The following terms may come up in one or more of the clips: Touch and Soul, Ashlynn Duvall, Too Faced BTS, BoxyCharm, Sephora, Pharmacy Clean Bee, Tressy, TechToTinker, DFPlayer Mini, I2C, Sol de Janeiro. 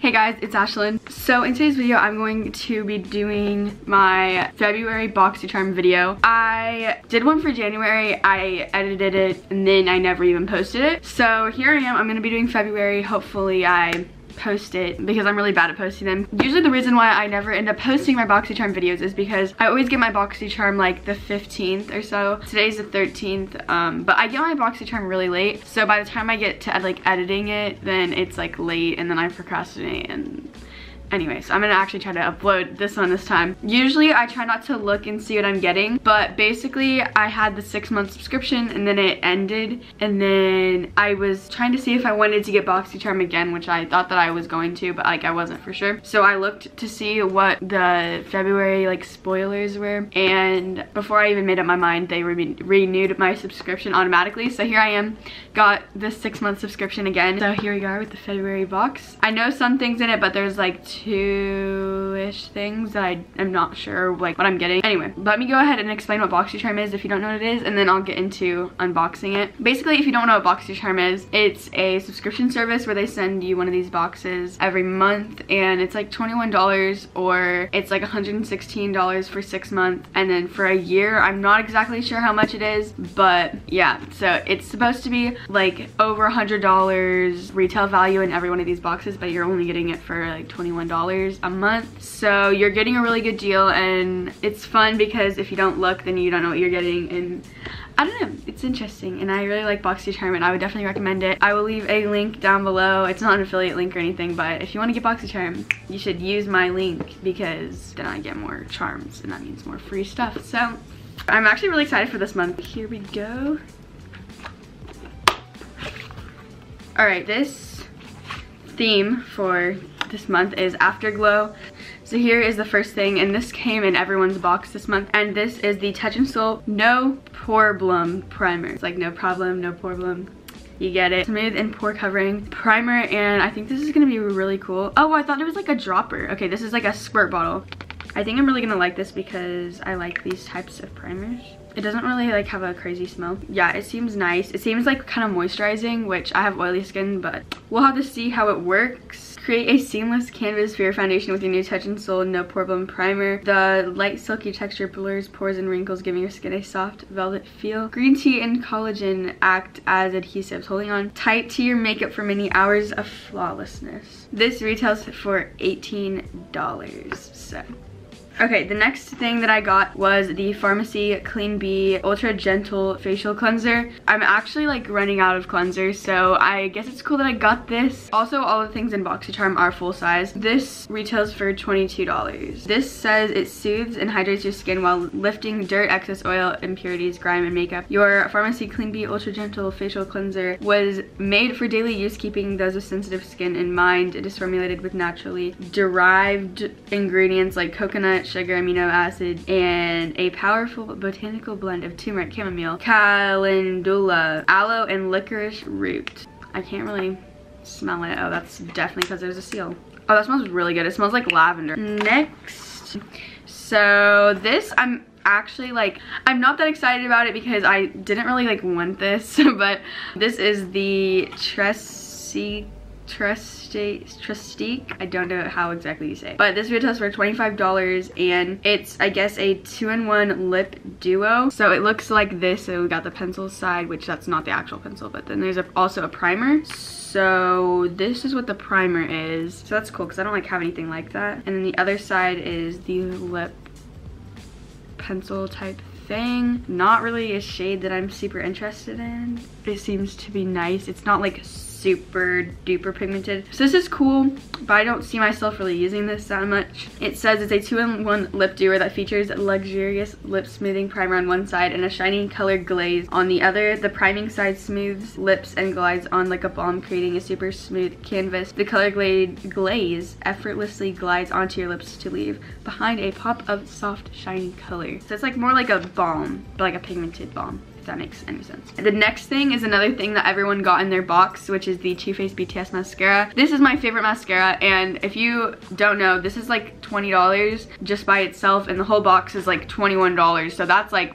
Hey guys, it's Ashlyn. So in today's video, I'm going to be doing my February BoxyCharm video. I did one for January, I edited it, and then I never even posted it. So here I am, I'm gonna be doing February. Hopefully I post it because I'm really bad at posting them. Usually the reason why I never end up posting my BoxyCharm videos is because I always get my BoxyCharm like the 15th or so. Today's the 13th, but I get my BoxyCharm really late. So by the time I get to like editing it, then it's like late and then I procrastinate and anyway, so I'm gonna actually try to upload this one this time. Usually I try not to look and see what I'm getting, but basically I had the 6-month subscription and then it ended, and then I was trying to see if I wanted to get BoxyCharm again, which I thought that I was going to, but like I wasn't for sure. So I looked to see what the February like spoilers were, and before I even made up my mind, they renewed my subscription automatically. So here I am, got this 6-month subscription again. So here we are with the February box. I know some things in it, but there's like two-ish things that I am not sure like what I'm getting. Anyway, let me go ahead and explain what BoxyCharm is if you don't know what it is, and then I'll get into unboxing it. Basically, if you don't know what BoxyCharm is, it's a subscription service where they send you one of these boxes every month, and it's like $21 or it's like $116 for 6 months, and then for a year I'm not exactly sure how much it is, but yeah, so it's supposed to be like over $100 retail value in every one of these boxes, but you're only getting it for like $21 a month. So you're getting a really good deal, and it's fun because if you don't look, then you don't know what you're getting, and I don't know, it's interesting, and I really like BoxyCharm and I would definitely recommend it. I will leave a link down below. It's not an affiliate link or anything, but if you want to get BoxyCharm, you should use my link because then I get more charms and that means more free stuff. So I'm actually really excited for this month. Here we go. All right, this theme for this month is Afterglow. So here is the first thing, and this came in everyone's box this month, and this is the Touch and Soul No Problem Primer. It's like no problem, no problem. You get it. Smooth and pore covering primer, and I think this is gonna be really cool. Oh, I thought it was like a dropper. Okay, this is like a squirt bottle. I think I'm really gonna like this because I like these types of primers. It doesn't really like have a crazy smell. Yeah, it seems nice. It seems like kind of moisturizing, which I have oily skin, but we'll have to see how it works. Create a seamless canvas for your foundation with your new Touch and Soul No Problem Primer. The light silky texture blurs pores and wrinkles, giving your skin a soft velvet feel. Green tea and collagen act as adhesives, holding on tight to your makeup for many hours of flawlessness. This retails for $18, so. Okay, the next thing that I got was the Pharmacy Clean Bee Ultra Gentle Facial Cleanser. I'm actually like running out of cleansers, so I guess it's cool that I got this. Also, all the things in BoxyCharm are full size. This retails for $22. This says it soothes and hydrates your skin while lifting dirt, excess oil, impurities, grime, and makeup. Your Pharmacy Clean Bee Ultra Gentle Facial Cleanser was made for daily use, keeping those with sensitive skin in mind. It is formulated with naturally derived ingredients like coconut, sugar, amino acid, and a powerful botanical blend of turmeric, chamomile, calendula, aloe, and licorice root. I can't really smell it. Oh, that's definitely because there's a seal. Oh, that smells really good. It smells like lavender. Next, so this I'm actually like, I'm not that excited about it because I didn't really like want this, but this is the Tressy. I don't know how exactly you say it. But this retails for $25, and it's, I guess, a 2-in-1 lip duo. So it looks like this. So we got the pencil side, which that's not the actual pencil, but then there's also a primer. So this is what the primer is. So that's cool because I don't like have anything like that. And then the other side is the lip pencil type thing. Not really a shade that I'm super interested in. It seems to be nice. It's not like super duper pigmented, so this is cool, but I don't see myself really using this that much. It says it's a 2-in-1 lip duo that features luxurious lip smoothing primer on one side and a shiny colored glaze on the other. The priming side smooths lips and glides on like a balm, creating a super smooth canvas. The color glaze effortlessly glides onto your lips to leave behind a pop of soft shiny color. So it's like more like a balm, but like a pigmented balm. That makes any sense. The next thing is another thing that everyone got in their box, which is the Too Faced BTS mascara. This is my favorite mascara, and if you don't know, this is like $20 just by itself, and the whole box is like $21, so that's like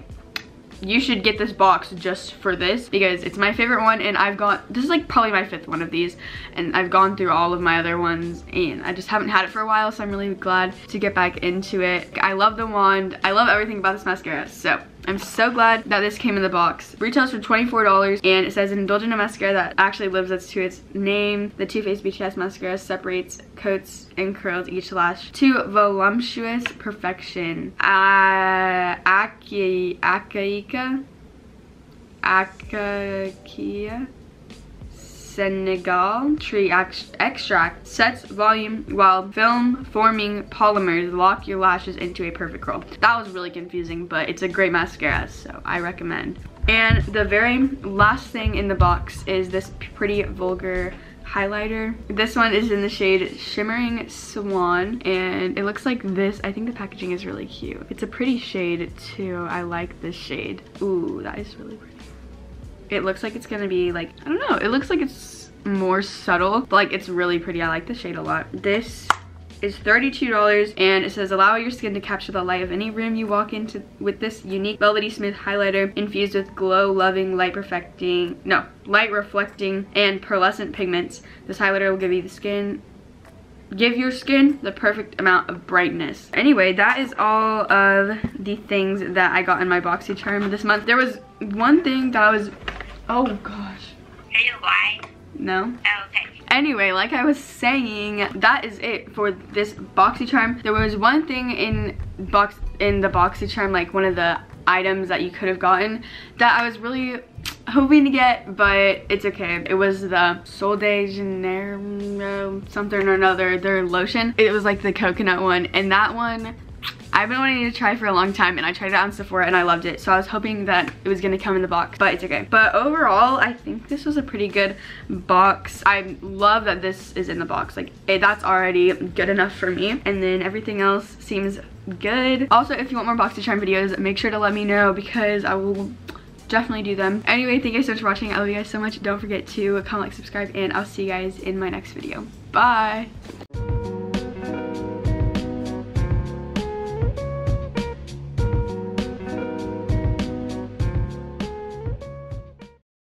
You should get this box just for this because it's my favorite one, and I've got, this is like probably my 5th one of these, and I've gone through all of my other ones and I just haven't had it for a while, so I'm really glad to get back into it. I love the wand. I love everything about this mascara, so I'm so glad that this came in the box. Retails for $24, and it says an indulgent mascara that actually lives up to its name. The Too Faced BTS mascara separates, coats, and curls each lash to voluptuous perfection. Akakia Senegal tree extract sets volume while film forming polymers lock your lashes into a perfect curl. That was really confusing, but it's a great mascara, so I recommend. And the very last thing in the box is this Pretty Bulgur highlighter. This one is in the shade Shimmering Swan, and it looks like this. I think the packaging is really cute. It's a pretty shade too. I like this shade. Ooh, that is really pretty. It looks like it's gonna be like, I don't know, it looks like it's more subtle, but like it's really pretty. I like the shade a lot. This is $32, and it says allow your skin to capture the light of any room you walk into with this unique velvety smooth highlighter infused with glow loving light reflecting and pearlescent pigments. This highlighter will give your skin the perfect amount of brightness. Anyway, that is all of the things that I got in my BoxyCharm this month. There was one thing that I was, oh gosh. Are you lying? No. Oh, okay. Anyway, like I was saying, that is it for this BoxyCharm. There was one thing in the BoxyCharm, like one of the items that you could have gotten that I was really hoping to get, but it's okay. It was the Sol de Janeiro something or another, their lotion. It was like the coconut one, and that one I've been wanting to try for a long time, and I tried it on Sephora and I loved it, so I was hoping that it was gonna come in the box, but it's okay. But overall, I think this was a pretty good box. I love that this is in the box. Like, that's already good enough for me, and then everything else seems good. Also, if you want more BoxyCharm videos, make sure to let me know because I will definitely do them. Anyway, thank you guys so much for watching. I love you guys so much. Don't forget to comment, like, subscribe, and I'll see you guys in my next video. Bye!